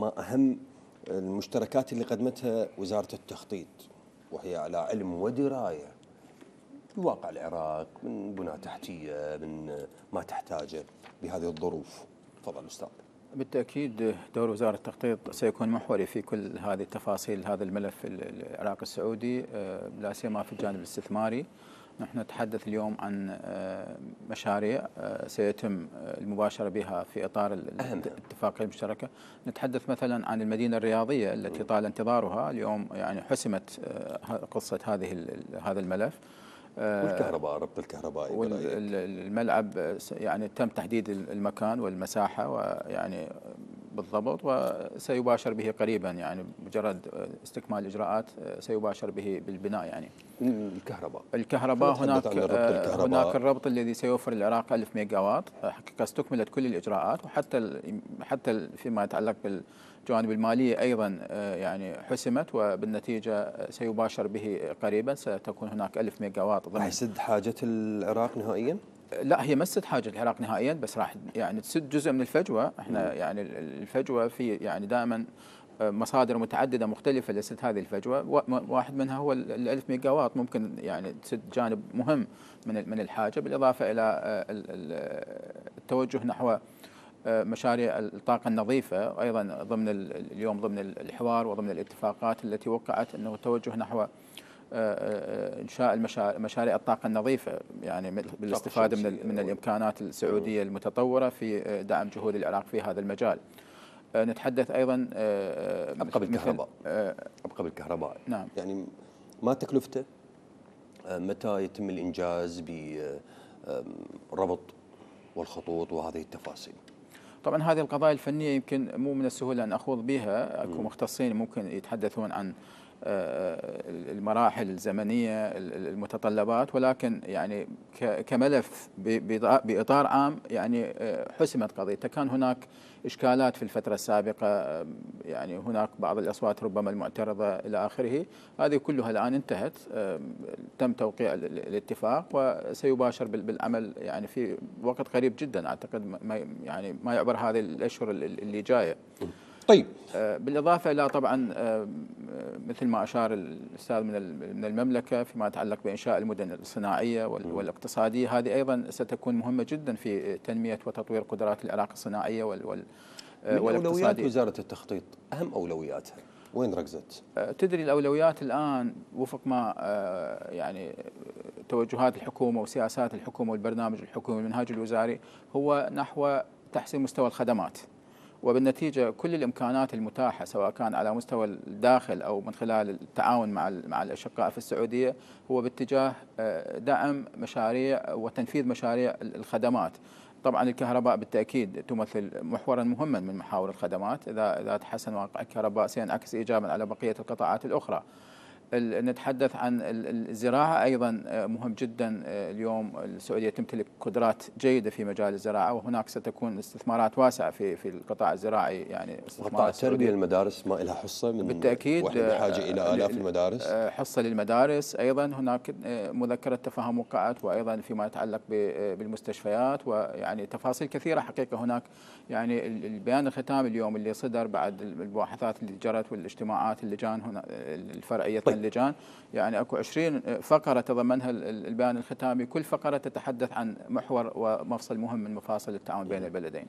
ما أهم المشتركات اللي قدمتها وزارة التخطيط وهي على علم ودراية بواقع العراق من بنى تحتية من ما تحتاجه بهذه الظروف. تفضل أستاذ. بالتأكيد دور وزارة التخطيط سيكون محوري في كل هذه التفاصيل هذا الملف العراقي السعودي، لا سيما في الجانب الاستثماري. نحن نتحدث اليوم عن مشاريع سيتم المباشرة بها في إطار الاتفاقية المشتركة. نتحدث مثلا عن المدينة الرياضية التي طال انتظارها، اليوم يعني حسمت قصة هذا الملف. والكهرباء، ربط الكهربائي والملعب، يعني تم تحديد المكان والمساحة ويعني بالضبط، وسيباشر به قريبا، يعني مجرد استكمال الاجراءات سيباشر به بالبناء. يعني الكهرباء هناك الربط الذي سيوفر العراق 1000 ميجا واط. حقيقة استكملت كل الاجراءات، وحتى فيما يتعلق بالجوانب المالية ايضا يعني حسمت، وبالنتيجة سيباشر به قريبا. ستكون هناك 1000 ميجا واط. راح يسد حاجة العراق نهائيا؟ لا، هي ما تسد حاجة العراق نهائيا، بس راح يعني تسد جزء من الفجوة. احنا يعني الفجوة في يعني دائما مصادر متعددة مختلفة لسد هذه الفجوة، واحد منها هو 1000 ميجا واط. ممكن يعني تسد جانب مهم من الحاجة، بالإضافة إلى التوجه نحو مشاريع الطاقة النظيفة أيضا ضمن اليوم ضمن الحوار وضمن الاتفاقات التي وقعت، أنه التوجه نحو إنشاء مشاريع الطاقة النظيفة، يعني بالاستفادة من الإمكانات السعودية المتطورة في دعم جهود العراق في هذا المجال. نتحدث أيضا أبقى بالكهرباء. نعم، يعني ما تكلفته، متى يتم الإنجاز بربط والخطوط وهذه التفاصيل؟ طبعا هذه القضايا الفنية يمكن مو من السهولة أن أخوض بها، أكو مختصين ممكن يتحدثون عن المراحل الزمنية المتطلبات، ولكن يعني كملف بإطار عام يعني حسمت قضيته. كان هناك إشكالات في الفترة السابقة، يعني هناك بعض الأصوات ربما المعترضة إلى آخره، هذه كلها الآن انتهت، تم توقيع الاتفاق وسيباشر بالعمل يعني في وقت قريب جدا، أعتقد يعني ما يعبر هذه الأشهر اللي جاية. طيب، بالإضافة إلى طبعا مثل ما أشار الأستاذ من المملكة فيما يتعلق بإنشاء المدن الصناعية والاقتصادية، هذه أيضا ستكون مهمة جدا في تنمية وتطوير قدرات العراق الصناعية والاقتصادية. أولويات وزارة التخطيط، أهم أولوياتها وين ركزت؟ تدري الأولويات الآن وفق ما يعني توجهات الحكومة وسياسات الحكومة والبرنامج الحكومي والمنهاج الوزاري هو نحو تحسين مستوى الخدمات، وبالنتيجة كل الإمكانات المتاحة سواء كان على مستوى الداخل أو من خلال التعاون مع الأشقاء في السعودية هو باتجاه دعم مشاريع وتنفيذ مشاريع الخدمات. طبعا الكهرباء بالتأكيد تمثل محورا مهما من محاور الخدمات، إذا تحسن واقع الكهرباء سينعكس إيجابا على بقية القطاعات الأخرى. نتحدث عن الزراعة أيضا مهم جدا، اليوم السعودية تمتلك قدرات جيدة في مجال الزراعة، وهناك ستكون استثمارات واسعة في القطاع الزراعي. يعني قطاع التربية، المدارس ما لها حصة من بالتأكيد، بحاجة إلى آلاف المدارس، حصة للمدارس. أيضا هناك مذكرة تفاهم وقعت، وأيضا فيما يتعلق بالمستشفيات، ويعني تفاصيل كثيرة حقيقة. هناك يعني البيان الختامي اليوم اللي صدر بعد المباحثات اللي جرت والاجتماعات اللجان هنا الفرعية اللجان، يعني اكو 20 فقره تضمنها البيان الختامي، كل فقره تتحدث عن محور ومفصل مهم من مفاصل التعاون بين البلدين.